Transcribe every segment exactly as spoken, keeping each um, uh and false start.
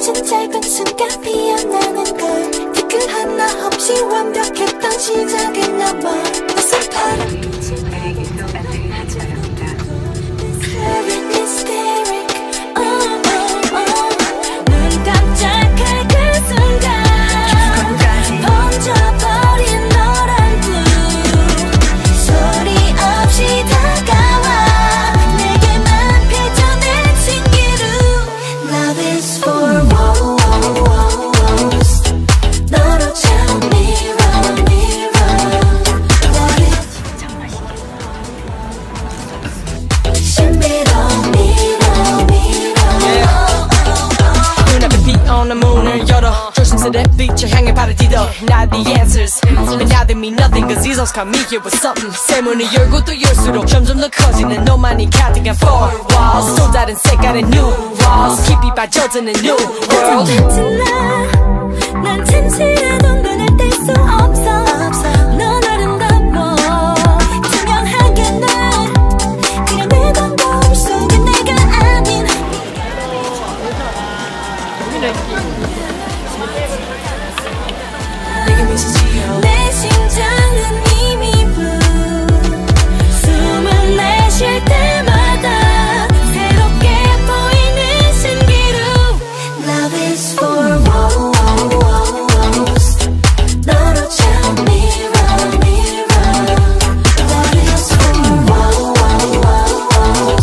아주 짧은 순간 피어나는 걸 댓글 하나 없이 완벽했던 시작은 넘어 낯선 바람 나에게 또 안을 하지 않았다. Clearing hysteric oh oh oh 눈 깜짝할 그 순간 번져버린 너란 두 소리 없이 다가와 내게만 펼쳐낸 신기루 Love is for woe that beat your hanging by the deed up now the answers but now they mean nothing cause these songs got me here with something same when you're good to your suit 점점 더 커지는 너만이 가득한 four walls 또 다른 색깔의 new walls 깊이 빠져드는 new world 같은 나 난 잠시라도 눈을 뗄 수 없어 넌 아름다워 투명하게 난 그래 내 광범 속에 내가 아닌 내 심장은 이미 blue 숨을 내쉴 때마다 새롭게 보이는 신기루 Love is for woe 너로 참 mirror mirror Love is for woe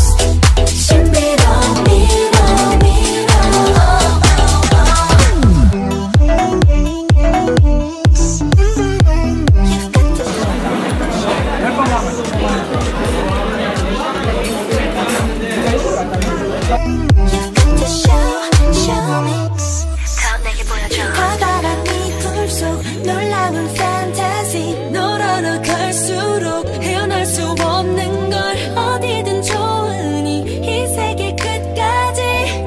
신비로운 mirror mirror 놀라운 판타지 너라로 갈수록 헤어날 수 없는 걸 어디든 좋으니 이 세계 끝까지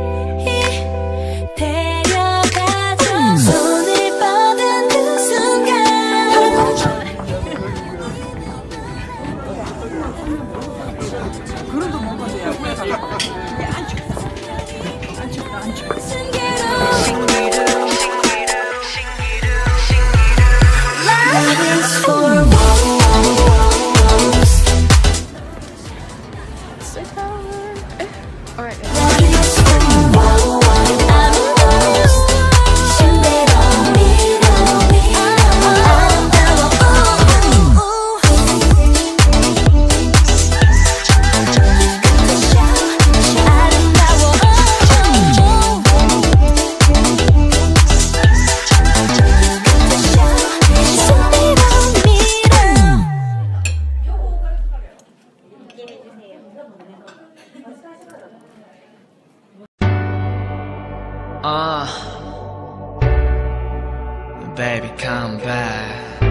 데려가줘 손을 뻗은 그 순간 그런 거 먹어줘야 안 죽었어 안 죽었어 안 죽었어 Baby, come back.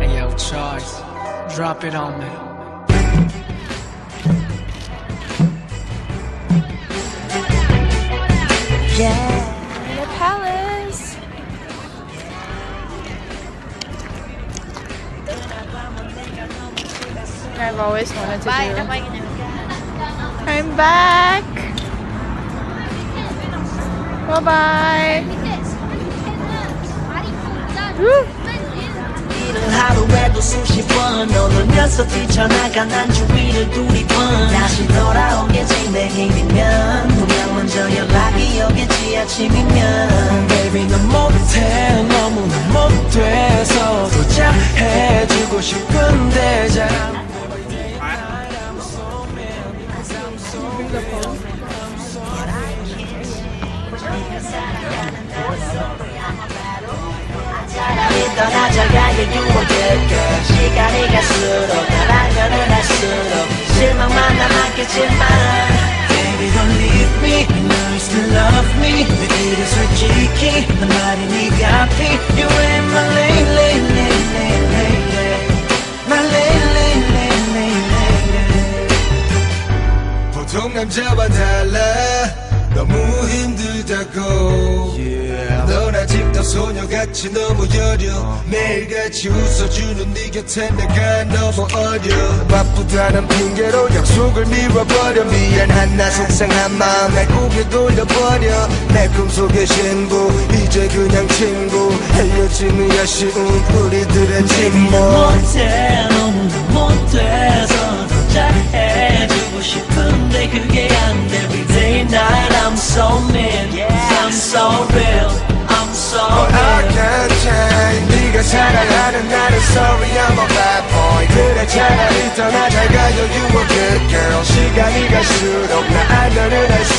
Hey, yo, Choice, drop it on me. Yeah, in the palace. I've always wanted to do. I'm back. Bye bye. 하루에도 수십 번 너는 녀석 뛰쳐나가 난 주위를 두리번 다시 돌아온 게 쟁뱅이면 분명 먼저 연락이 오겠지 아침이면 Baby 넌 못해 너무나 못돼서 도착해주고 싶은데 잘 떠나자가의 유혹들게 시간이 갈수록 나랑은 할수록 실망만 남았겠지만 Baby don't leave me You know you still love me 내 길은 솔직히 난 말이 네가 앞이 You and my lady lady lady lady My lady lady lady 보통 남자와 달라 너무 힘들다고. yeah. 넌 아직도 소녀같이 너무 여려. uh. 매일같이 웃어주는 네 곁에 내가 너무 어려. 바쁘다는 핑계로 약속을 미워버려. 미안한 나 속상한 마음 날 고개 돌려버려. 내 꿈속의 신부 이제 그냥 친구. 헤어지는 아쉬운 우리들의 침묵. 못해 너무 못해서 더 잘해주고 싶은데 그게 안 돼. Every day and night I'm so mean. yeah. I'm so real. I'm so real. But I can't change. 네가 사랑하는 나는 sorry I'm a bad boy. 그래 차라리 떠나 잘 가요 you a good girl. 시간이 갈수록 나 안면을 할수.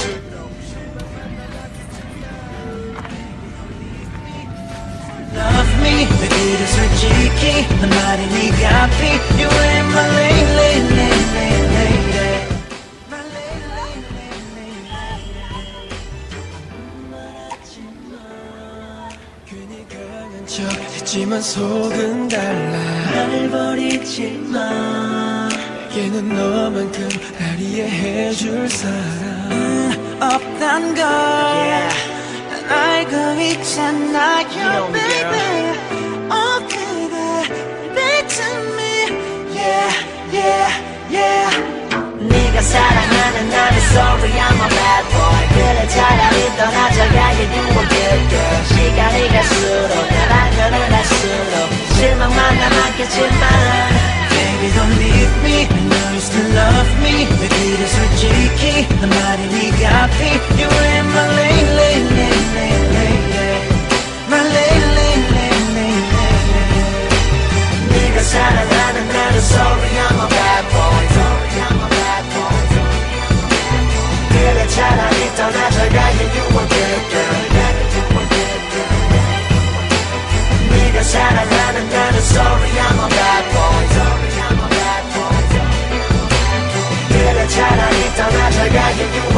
내 길을 솔직히 한 말이 네가 앞이. You ain't my lady, lady, lady, lady. My lady, lady, lady. 괜히 강한 척 했지만 속은 달라. 날 버리지 마. 내게는 너만큼 날 이해해줄 사람 없단 걸 난 알고 있잖아. Your baby. 네가 사랑하는 나는 sorry I'm a bad boy. 그래 차라리 떠나자 가게 유혹일게. 시간이 갈수록 날 알면은 할수록 실망만 남았겠지만 Baby don't leave me. I know you still love me. 내 길을 솔직히 난 말이 네가 앞이. You and my lady, lady, lady, lady. My lady, lady, lady, lady. 네가 사랑하는 나는 sorry I'm a bad boy. 그래 차라리 떠나자 가게 you a good girl. 네가 사랑하는 나는 sorry I'm a bad boy. 그래 차라리 떠나자 가게 you a good girl.